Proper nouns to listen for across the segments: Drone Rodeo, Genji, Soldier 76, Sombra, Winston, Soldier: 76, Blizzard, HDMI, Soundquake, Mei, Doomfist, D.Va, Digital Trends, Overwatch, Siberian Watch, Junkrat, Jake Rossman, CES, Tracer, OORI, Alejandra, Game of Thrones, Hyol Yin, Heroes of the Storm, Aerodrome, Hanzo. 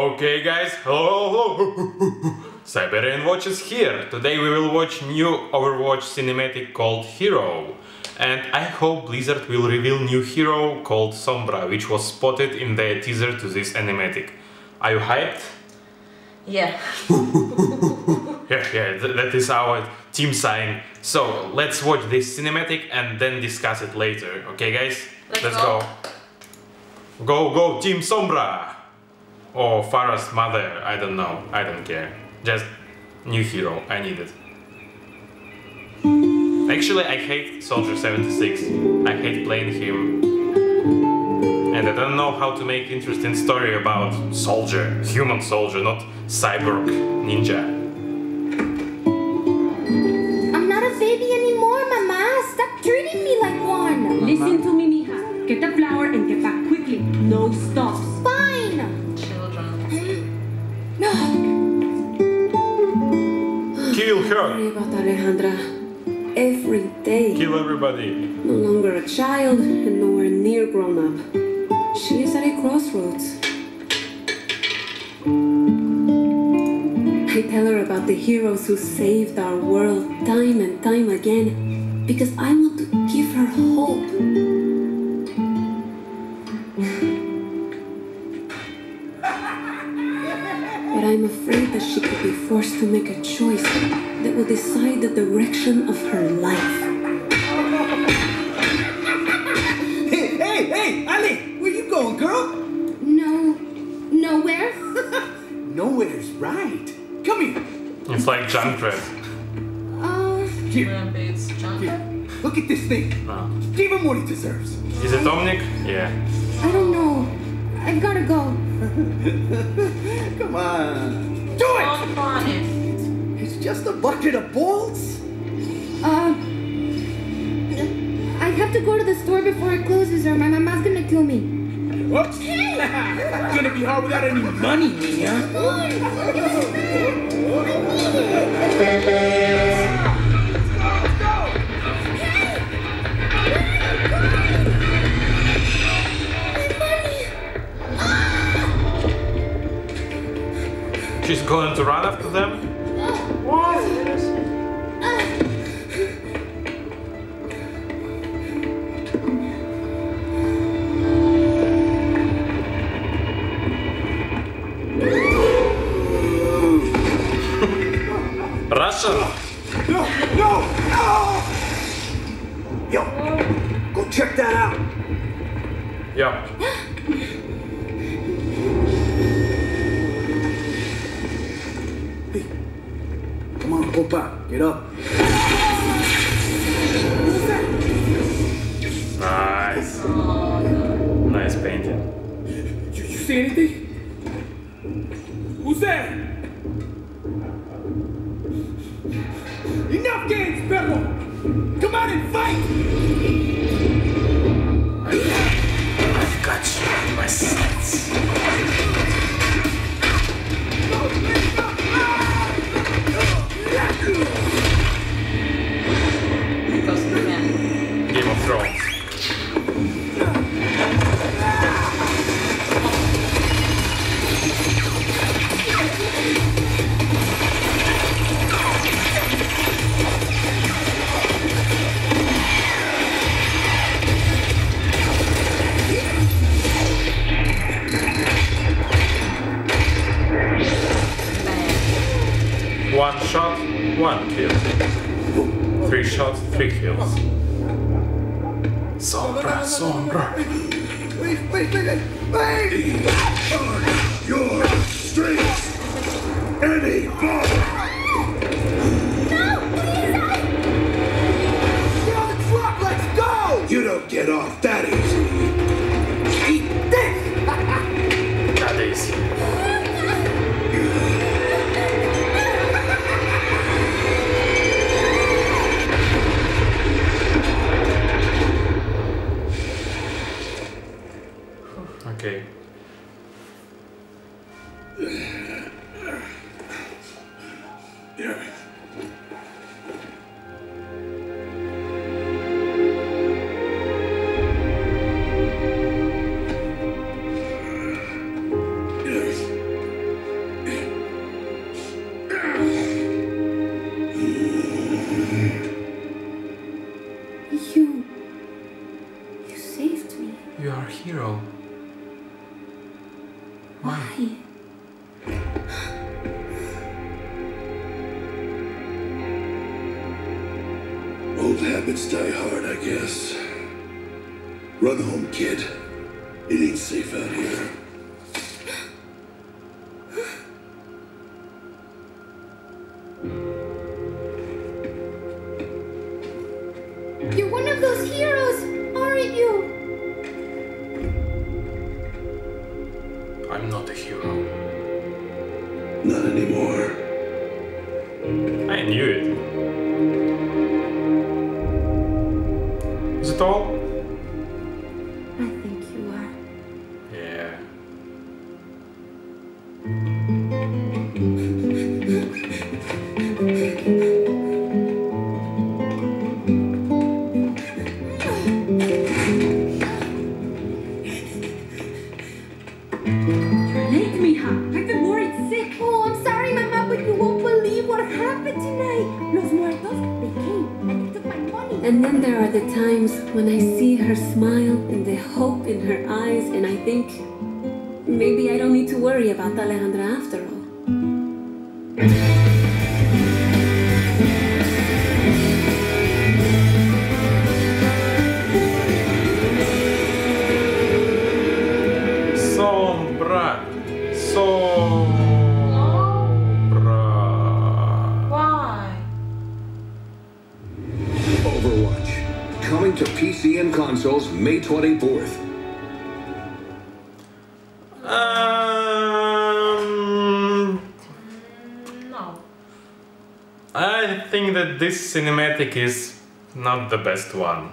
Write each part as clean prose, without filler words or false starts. Okay guys, hello. Siberian Watch is here. Today we will watch new Overwatch cinematic called Hero. And I hope Blizzard will reveal new hero called Sombra, which was spotted in the teaser to this animatic. Are you hyped? Yeah. yeah, that is our team sign. So let's watch this cinematic and then discuss it later. Okay guys, let's go. Go Team Sombra! Or Farah's mother, I don't know, I don't care. Just new hero, I need it. Actually, I hate Soldier 76. I hate playing him. And I don't know how to make interesting story about soldier, human soldier, not cyborg ninja. I'm not a baby anymore, Mama! Stop treating me like one! Mama. Listen to me, mija. Get the flower and get back quickly. No stops. Fine! Children. No! Kill her! Don't worry about Alejandra. Every day. Kill everybody. No longer a child and nowhere near grown up. She is at a crossroads. I tell her about the heroes who saved our world time and time again because I want to give her hope. But I'm afraid that she could be forced to make a choice that will decide the direction of her life. Hey, Ali! Where you going, girl? Nowhere. Nowhere's right. Come here. It's like Junkrat. Here. Look at this thing. No. Give him what he deserves. Is it Omnic? Yeah. I don't know. I've gotta go. Come on. Do it! I'm honest. Just a bucket of bolts? I have to go to the store before it closes or my mama's gonna kill me. Whoops! It's gonna be hard without any money, Mia. She's going to run after them? What? Russian? No! Yo, go check that out. Yeah. Opa, get up. Nice. Nice painting. Did you see anything? Who's there? Enough games, Pedro! Come out and fight! I've got you in my sights. Game of Thrones. One shot, one kill. Three shots, three kills. Sombra. Wait. On your streets, any more. No, please, get on the truck, let's go! You don't get off that easy. Eat this! That easy. Okay. Why? Old habits die hard, I guess. Run home, kid. It ain't safe out here. This cinematic is not the best one.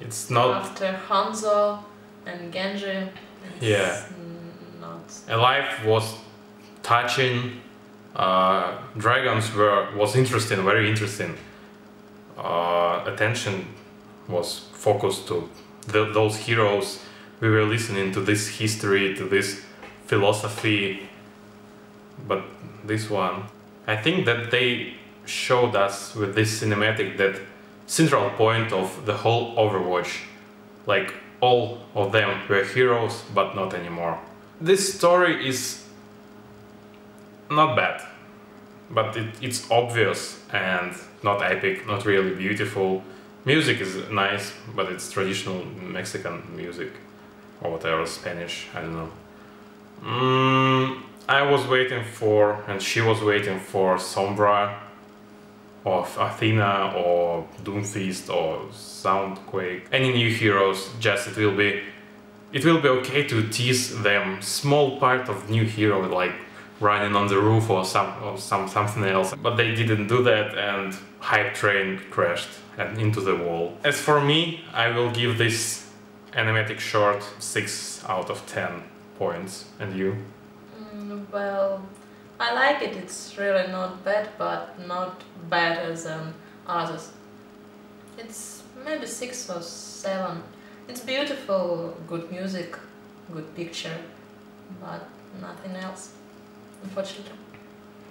It's not after Hanzo and Genji. It's not. Alive was touching. Dragons was interesting, very interesting. Attention was focused to those heroes. We were listening to this history, to this philosophy. But this one, I think that they showed us with this cinematic that central point of the whole Overwatch. Like, all of them were heroes, but not anymore. This story is not bad, but it's obvious and not epic, not really beautiful. Music is nice, but it's traditional Mexican music or whatever, Spanish, I don't know. I was waiting for, and she was waiting for Sombra, of Athena or Doomfist or Soundquake, any new heroes. Just it will be okay to tease them small part of new hero, like running on the roof or something else. But they didn't do that, and hype train crashed and into the wall. As for me, I will give this animatic short 6 out of 10 points. And you? Well, I like it, it's really not bad, but not better than others. It's maybe 6 or 7. It's beautiful, good music, good picture, but nothing else, unfortunately.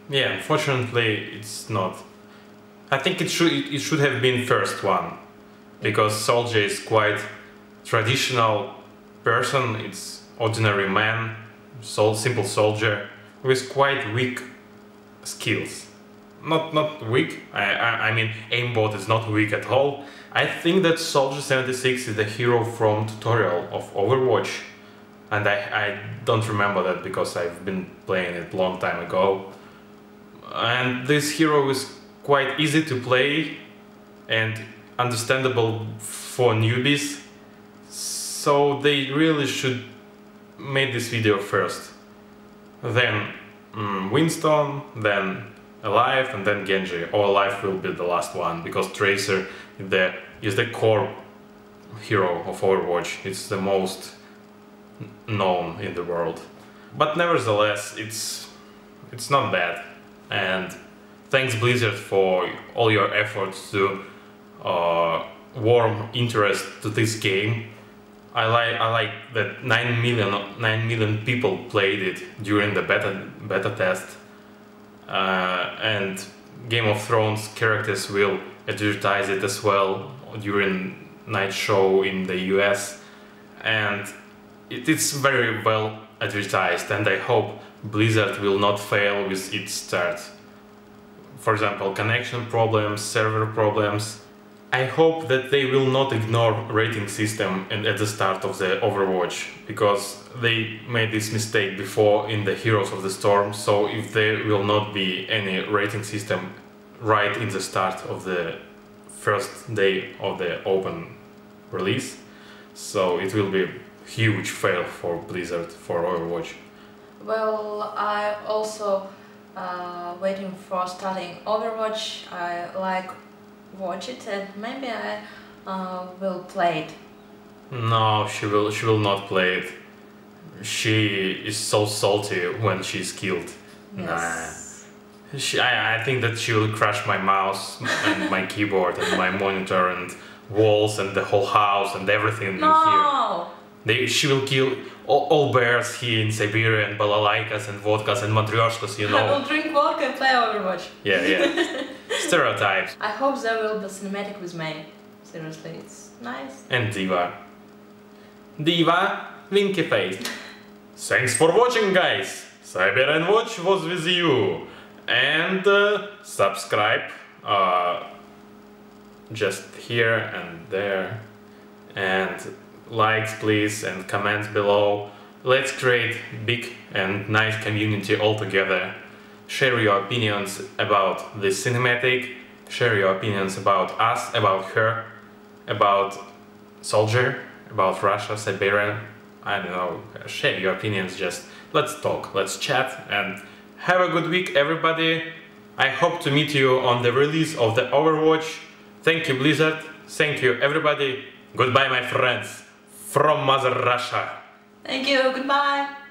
Yeah, unfortunately it's not. I think it should have been first one, because Soldier is quite traditional person, it's ordinary man, simple soldier, with quite weak skills. Not weak, I mean, aimbot is not weak at all. I think that Soldier 76 is the hero from tutorial of Overwatch, and I don't remember that because I've been playing it long time ago. And this hero is quite easy to play and understandable for newbies, so they really should make this video first. Then Winston, then Alive, and then Genji. Or Alive will be the last one, because Tracer is the core hero of Overwatch. It's the most known in the world. But nevertheless, it's not bad. And thanks Blizzard for all your efforts to warm interest to this game. I like that 9 million people played it during the beta test, and Game of Thrones characters will advertise it as well during night show in the US, and it's very well advertised, and I hope Blizzard will not fail with its start. For example, connection problems, server problems. I hope that they will not ignore rating system at the start of the Overwatch, because they made this mistake before in the Heroes of the Storm, so if there will not be any rating system right in the start of the first day of the open release, so it will be a huge fail for Blizzard, for Overwatch. Well, I also waiting for starting Overwatch. I like watch it and maybe I will play it. No, she will not play it. She is so salty when she's killed. Yes. Nah. I think that she will crash my mouse and my keyboard and my monitor and walls and the whole house and everything in here. She will kill all bears here in Siberia and balalaikas and vodkas and matryoshkas, you know. I will drink vodka and play Overwatch. Yeah, yeah. Stereotypes. I hope there will be cinematic with Mei. Seriously, it's nice. And D.Va. D.Va, winky face. Thanks for watching, guys. Siberian Watch was with you. And subscribe. Just here and there. And likes, please, and comments below. Let's create big and nice community all together. Share your opinions about the cinematic, share your opinions about us, about her, about Soldier, about Russia, Siberia, I don't know, share your opinions, just let's talk, let's chat, and have a good week, everybody. I hope to meet you on the release of the Overwatch. Thank you, Blizzard, thank you, everybody. Goodbye, my friends, from Mother Russia. Thank you, goodbye.